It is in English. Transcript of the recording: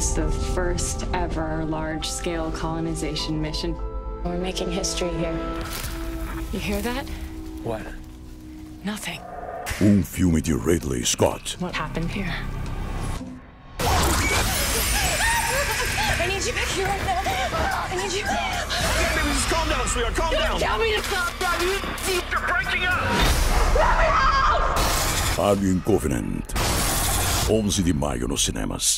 It's the first ever large-scale colonization mission. We're making history here. You hear that? What? Nothing. Un fiume di Ridley Scott. What happened here? I need you back here right now. I need you. Okay, baby, just calm down, sweetheart. Calm down. Tell me to stop. You're breaking up. Let me out! Alien: Covenant. 11 de maio nos cinemas.